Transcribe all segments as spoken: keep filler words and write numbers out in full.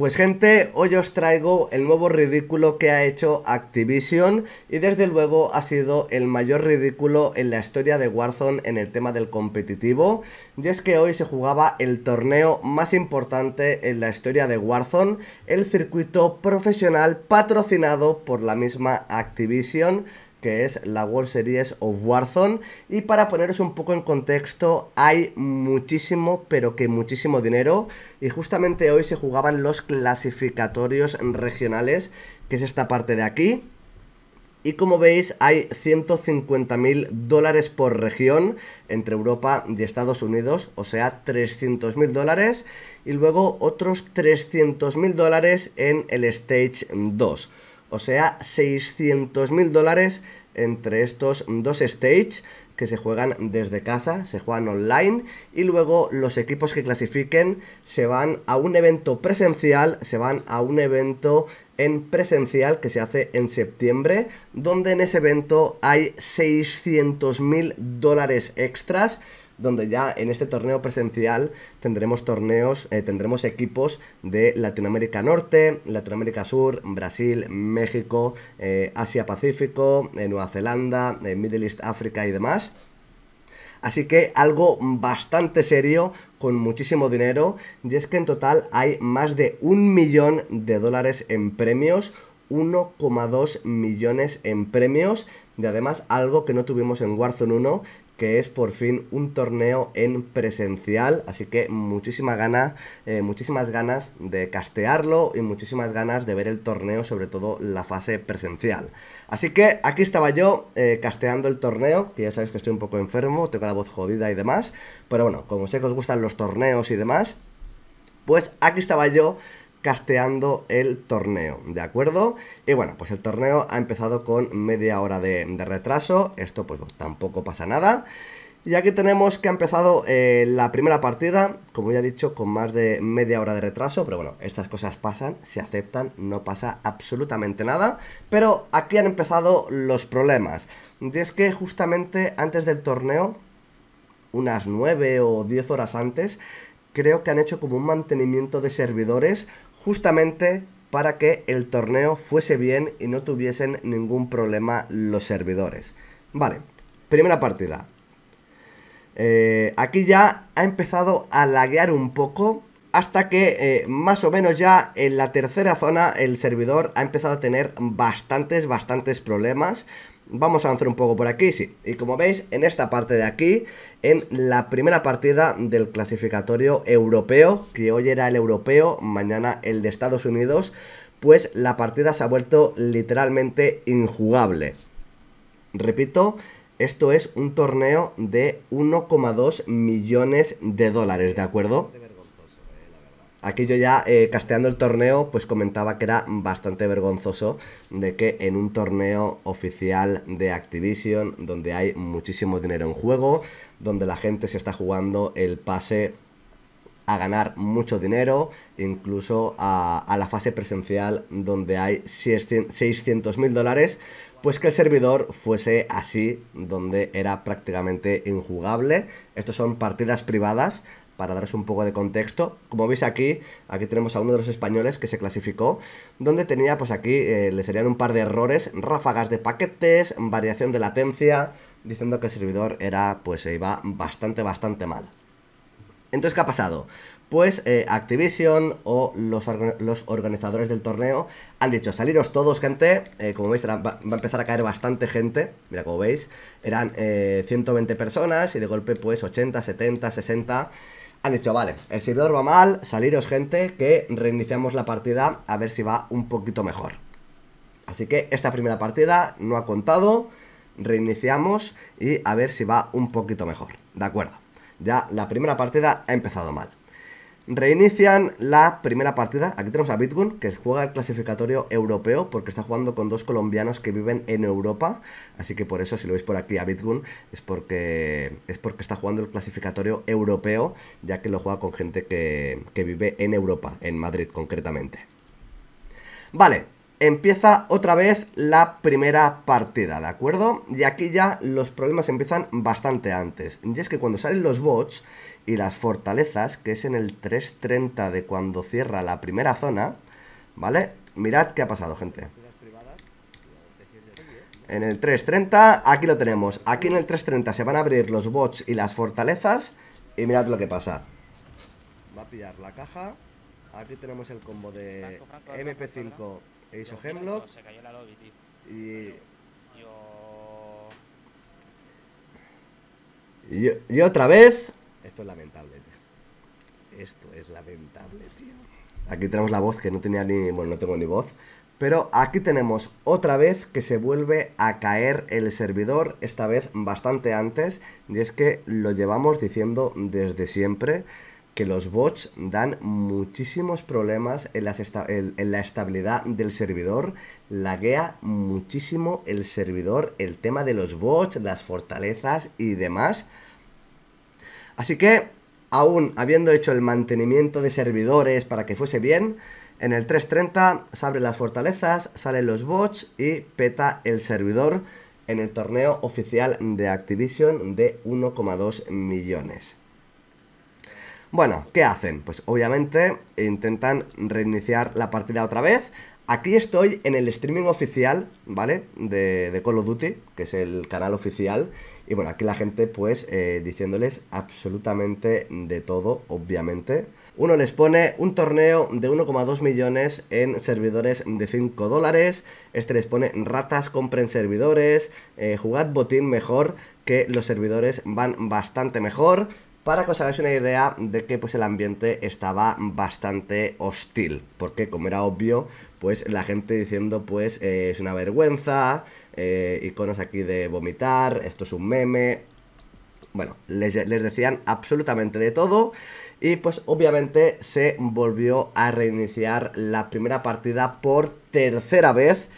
Pues gente, hoy os traigo el nuevo ridículo que ha hecho Activision y desde luego ha sido el mayor ridículo en la historia de Warzone en el tema del competitivo, y es que hoy se jugaba el torneo más importante en la historia de Warzone, el circuito profesional patrocinado por la misma Activision, que es la World Series of Warzone. Y para poneros un poco en contexto, hay muchísimo, pero que muchísimo dinero, y justamente hoy se jugaban los clasificatorios regionales, que es esta parte de aquí, y como veis hay ciento cincuenta mil dólares por región entre Europa y Estados Unidos, o sea trescientos mil dólares, y luego otros trescientos mil dólares en el Stage dos. O sea, seiscientos mil dólares entre estos dos stages que se juegan desde casa, se juegan online, y luego los equipos que clasifiquen se van a un evento presencial, se van a un evento en presencial que se hace en septiembre, donde en ese evento hay seiscientos mil dólares extras, donde ya en este torneo presencial tendremos torneos, eh, tendremos equipos de Latinoamérica Norte, Latinoamérica Sur, Brasil, México, eh, Asia Pacífico, eh, Nueva Zelanda, eh, Middle East, África y demás. Así que algo bastante serio, con muchísimo dinero, y es que en total hay más de un millón de dólares en premios, uno coma dos millones en premios, y además algo que no tuvimos en Warzone uno, que es por fin un torneo en presencial, así que muchísima gana, eh, muchísimas ganas de castearlo y muchísimas ganas de ver el torneo, sobre todo la fase presencial. Así que aquí estaba yo eh, casteando el torneo, que ya sabéis que estoy un poco enfermo, tengo la voz jodida y demás, pero bueno, como sé que os gustan los torneos y demás, pues aquí estaba yo casteando el torneo, ¿de acuerdo? Y bueno, pues el torneo ha empezado con media hora de, de retraso, esto pues tampoco pasa nada. Y aquí tenemos que ha empezado eh, la primera partida, como ya he dicho, con más de media hora de retraso, pero bueno, estas cosas pasan, se aceptan, no pasa absolutamente nada. Pero aquí han empezado los problemas, y es que justamente antes del torneo, unas nueve o diez horas antes, creo que han hecho como un mantenimiento de servidores justamente para que el torneo fuese bien y no tuviesen ningún problema los servidores. Vale, primera partida. Eh, aquí ya ha empezado a laguear un poco, hasta que eh, más o menos ya en la tercera zona el servidor ha empezado a tener bastantes, bastantes problemas. Vamos a avanzar un poco por aquí, sí. Y como veis, en esta parte de aquí, en la primera partida del clasificatorio europeo, que hoy era el europeo, mañana el de Estados Unidos, pues la partida se ha vuelto literalmente injugable. Repito, esto es un torneo de uno coma dos millones de dólares, ¿de acuerdo? Aquí yo ya eh, casteando el torneo, pues comentaba que era bastante vergonzoso de que en un torneo oficial de Activision, donde hay muchísimo dinero en juego, donde la gente se está jugando el pase a ganar mucho dinero, incluso a, a la fase presencial donde hay seiscientos mil dólares, pues que el servidor fuese así, donde era prácticamente injugable. Estos son partidas privadas, para daros un poco de contexto. Como veis aquí, aquí tenemos a uno de los españoles que se clasificó, donde tenía pues aquí, eh, le serían un par de errores, ráfagas de paquetes, variación de latencia, diciendo que el servidor era, pues se iba bastante, bastante mal. Entonces, ¿qué ha pasado? Pues eh, Activision o los, orga los organizadores del torneo han dicho, saliros todos, gente. Eh, como veis, eran, va, va a empezar a caer bastante gente. Mira, como veis, eran eh, ciento veinte personas y de golpe pues ochenta, setenta, sesenta... Han dicho, vale, el servidor va mal, saliros gente, que reiniciamos la partida a ver si va un poquito mejor. Así que esta primera partida no ha contado, reiniciamos y a ver si va un poquito mejor, ¿de acuerdo? Ya la primera partida ha empezado mal. Reinician la primera partida, aquí tenemos a Bitgun, que juega el clasificatorio europeo, porque está jugando con dos colombianos que viven en Europa, así que por eso si lo veis por aquí a Bitgun es porque, es porque está jugando el clasificatorio europeo, ya que lo juega con gente que, que vive en Europa, en Madrid concretamente. Vale, empieza otra vez la primera partida, ¿de acuerdo? Y aquí ya los problemas empiezan bastante antes, y es que cuando salen los bots y las fortalezas, que es en el tres treinta de cuando cierra la primera zona, ¿vale? Mirad qué ha pasado, gente. En el tres treinta, aquí lo tenemos. Aquí en el tres treinta se van a abrir los bots y las fortalezas. Y mirad lo que pasa. Va a pillar la caja. Aquí tenemos el combo de eme pe cinco e Iso Hemlock. Y... Y, y otra vez. Esto es lamentable, tío. Esto es lamentable, tío. Aquí tenemos la voz que no tenía ni... Bueno, no tengo ni voz. Pero aquí tenemos otra vez que se vuelve a caer el servidor, esta vez bastante antes, y es que lo llevamos diciendo desde siempre, que los bots dan muchísimos problemas en, las esta en, en la estabilidad del servidor, laguea muchísimo el servidor, el tema de los bots, las fortalezas y demás. Así que, aún habiendo hecho el mantenimiento de servidores para que fuese bien, en el tres treinta se abren las fortalezas, salen los bots y peta el servidor en el torneo oficial de Activision de uno coma dos millones. Bueno, ¿qué hacen? Pues obviamente intentan reiniciar la partida otra vez. Aquí estoy en el streaming oficial, ¿vale? De, de Call of Duty, que es el canal oficial. Y bueno, aquí la gente pues eh, diciéndoles absolutamente de todo, obviamente. Uno les pone un torneo de uno coma dos millones en servidores de cinco dólares. Este les pone ratas, compren servidores, eh, jugad botín mejor, que los servidores van bastante mejor. Para que os hagáis una idea de que pues el ambiente estaba bastante hostil, porque como era obvio, pues la gente diciendo pues eh, es una vergüenza, eh, iconos aquí de vomitar, esto es un meme. Bueno, les, les decían absolutamente de todo y pues obviamente se volvió a reiniciar la primera partida por tercera vez,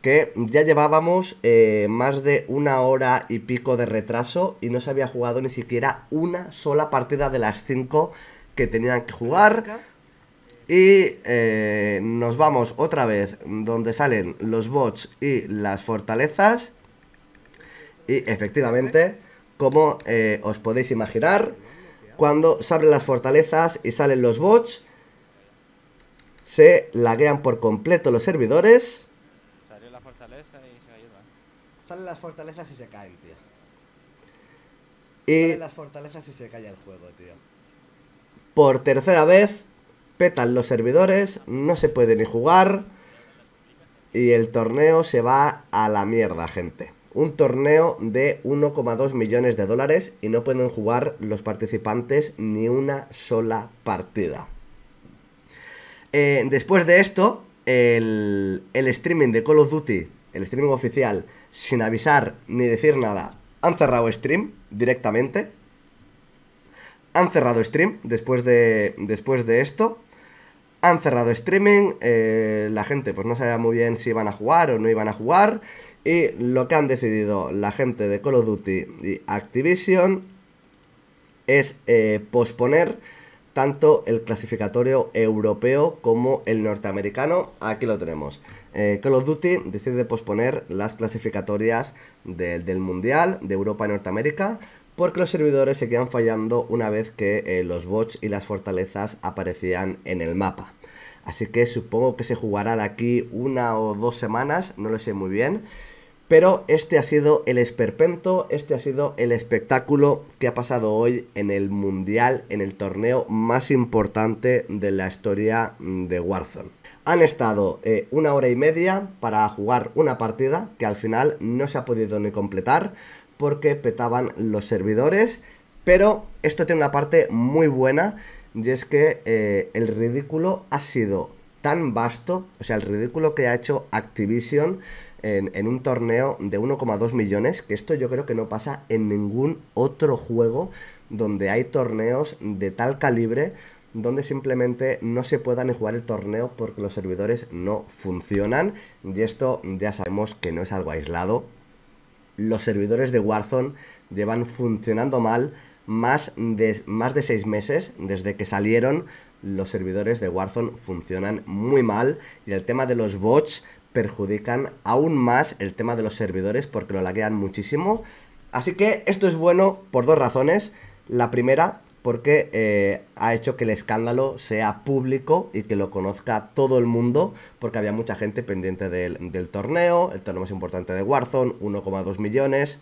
que ya llevábamos eh, más de una hora y pico de retraso y no se había jugado ni siquiera una sola partida de las cinco que tenían que jugar. Y eh, nos vamos otra vez donde salen los bots y las fortalezas. Y efectivamente, como eh, os podéis imaginar, cuando se abren las fortalezas y salen los bots, se laguean por completo los servidores. Salen las fortalezas y se caen, tío. Y salen las fortalezas y se cae el juego, tío. Por tercera vez, petan los servidores, no se puede ni jugar. Y el torneo se va a la mierda, gente. Un torneo de uno coma dos millones de dólares y no pueden jugar los participantes ni una sola partida. Eh, después de esto, el, el streaming de Call of Duty, el streaming oficial, sin avisar ni decir nada, han cerrado stream directamente. Han cerrado stream después de, después de esto. Han cerrado streaming, eh, la gente pues no sabía muy bien si iban a jugar o no iban a jugar. Y lo que han decidido la gente de Call of Duty y Activision es eh, posponer tanto el clasificatorio europeo como el norteamericano. Aquí lo tenemos. Eh, Call of Duty decide posponer las clasificatorias de, del Mundial, de Europa y Norteamérica, porque los servidores se quedan fallando una vez que eh, los bots y las fortalezas aparecían en el mapa. Así que supongo que se jugará de aquí una o dos semanas, no lo sé muy bien. Pero este ha sido el esperpento, este ha sido el espectáculo que ha pasado hoy en el Mundial, en el torneo más importante de la historia de Warzone. Han estado eh, una hora y media para jugar una partida que al final no se ha podido ni completar porque petaban los servidores. Pero esto tiene una parte muy buena y es que eh, el ridículo ha sido tan vasto, o sea, el ridículo que ha hecho Activision En, en un torneo de uno coma dos millones, que esto yo creo que no pasa en ningún otro juego donde hay torneos de tal calibre, donde simplemente no se pueda ni jugar el torneo porque los servidores no funcionan. Y esto ya sabemos que no es algo aislado. Los servidores de Warzone llevan funcionando mal más de, más de seis meses desde que salieron. Los servidores de Warzone funcionan muy mal y el tema de los bots perjudican aún más el tema de los servidores porque lo laguean muchísimo. Así que esto es bueno por dos razones. La primera, porque eh, ha hecho que el escándalo sea público y que lo conozca todo el mundo, porque había mucha gente pendiente del, del torneo, el torneo más importante de Warzone, uno coma dos millones,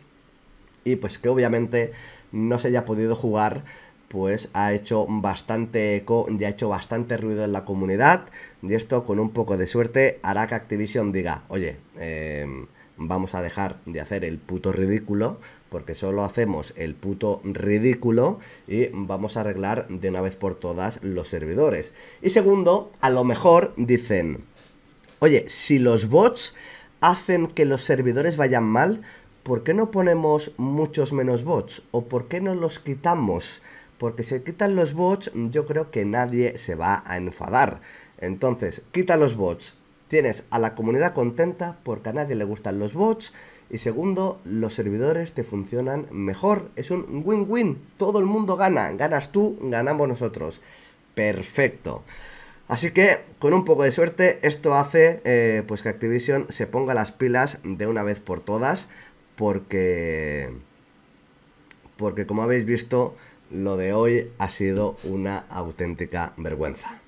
y pues que obviamente no se haya podido jugar, pues ha hecho bastante eco, ya ha hecho bastante ruido en la comunidad, y esto con un poco de suerte hará que Activision diga, oye, eh, vamos a dejar de hacer el puto ridículo, porque solo hacemos el puto ridículo, y vamos a arreglar de una vez por todas los servidores. Y segundo, a lo mejor dicen, oye, si los bots hacen que los servidores vayan mal, ¿por qué no ponemos muchos menos bots? ¿O por qué no los quitamos? Porque si quitan los bots, yo creo que nadie se va a enfadar. Entonces, quita los bots. Tienes a la comunidad contenta porque a nadie le gustan los bots. Y segundo, los servidores te funcionan mejor. Es un win-win. Todo el mundo gana. Ganas tú, ganamos nosotros. Perfecto. Así que, con un poco de suerte, esto hace eh, pues que Activision se ponga las pilas de una vez por todas. Porque, porque como habéis visto, lo de hoy ha sido una auténtica vergüenza.